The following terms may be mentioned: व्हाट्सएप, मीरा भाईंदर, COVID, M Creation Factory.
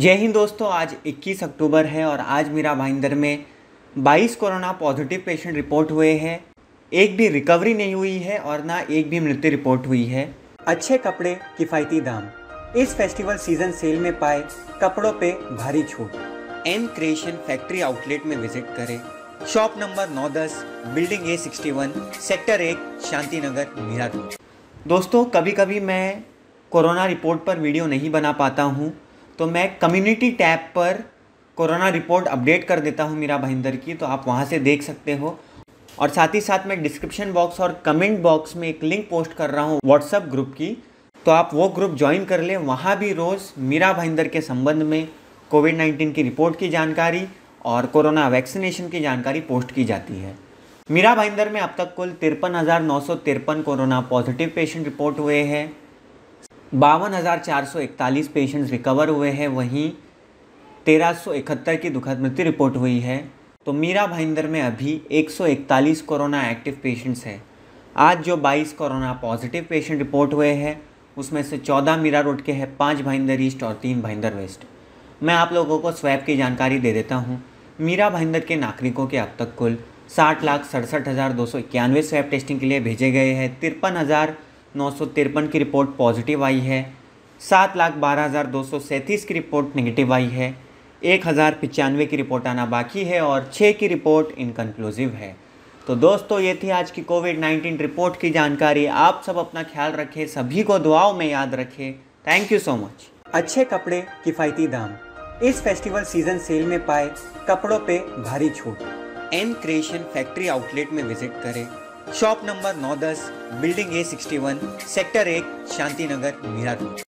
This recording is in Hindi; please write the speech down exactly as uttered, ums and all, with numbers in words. जय हिंद दोस्तों, आज इक्कीस अक्टूबर है और आज मीरा भाईंदर में बाईस कोरोना पॉजिटिव पेशेंट रिपोर्ट हुए हैं। एक भी रिकवरी नहीं हुई है और ना एक भी मृत्यु रिपोर्ट हुई है। अच्छे कपड़े किफ़ायती दाम, इस फेस्टिवल सीजन सेल में पाए कपड़ों पे भारी छूट। एम क्रिएशन फैक्ट्री आउटलेट में विजिट करें। शॉप नंबर नौ दस, building A sixty one, sector एक, शांति नगर, मीरा रोड। दोस्तों, कभी कभी मैं कोरोना रिपोर्ट पर वीडियो नहीं बना पाता हूँ तो मैं कम्युनिटी टैब पर कोरोना रिपोर्ट अपडेट कर देता हूँ मीरा भाईंदर की, तो आप वहाँ से देख सकते हो। और साथ ही साथ मैं डिस्क्रिप्शन बॉक्स और कमेंट बॉक्स में एक लिंक पोस्ट कर रहा हूँ व्हाट्सएप ग्रुप की, तो आप वो ग्रुप ज्वाइन कर लें। वहाँ भी रोज़ मीरा भाईंदर के संबंध में कोविड नाइन्टीन की रिपोर्ट की जानकारी और कोरोना वैक्सीनेशन की जानकारी पोस्ट की जाती है। मीरा भाईंदर में अब तक कुल तिरपन हज़ार नौ सौ तिरपन कोरोना पॉजिटिव पेशेंट रिपोर्ट हुए हैं, बावन हज़ार चार सौ इकतालीस पेशेंट्स रिकवर हुए हैं, वहीं तेरह सौ इकहत्तर की दुखद मृत्यु रिपोर्ट हुई है। तो मीरा भाईंदर में अभी एक सौ इकतालीस कोरोना एक्टिव पेशेंट्स हैं। आज जो बाईस कोरोना पॉजिटिव पेशेंट रिपोर्ट हुए हैं उसमें से चौदह मीरा रोड के हैं, पाँच भाईंदर ईस्ट और तीन भाईंदर वेस्ट। मैं आप लोगों को स्वैप की जानकारी दे देता हूँ। मीरा भाईंदर के नागरिकों के अब तक कुल साठ लाख सड़सठ हज़ार दो सौ इक्यानवे स्वैप टेस्टिंग के लिए भेजे गए हैं। तिरपन हज़ार नौ सौ तिरपन की रिपोर्ट पॉजिटिव आई है, सात लाख बारह हज़ार दो सौ सैंतीस की रिपोर्ट नेगेटिव आई है, एक हज़ार पचानवे की रिपोर्ट आना बाकी है और छः की रिपोर्ट इनकन्क्लूसिव है। तो दोस्तों, ये थी आज की कोविड नाइन्टीन रिपोर्ट की जानकारी। आप सब अपना ख्याल रखें, सभी को दुआओं में याद रखें। Thank you so much. अच्छे कपड़े किफ़ायती दाम, इस फेस्टिवल सीजन सेल में पाए कपड़ों पर भारी छूट। एम क्रिएशन फैक्ट्री आउटलेट में विजिट करें। शॉप नंबर नौ दस, building A sixty one, sector एक, शांति नगर, मीरा रोड।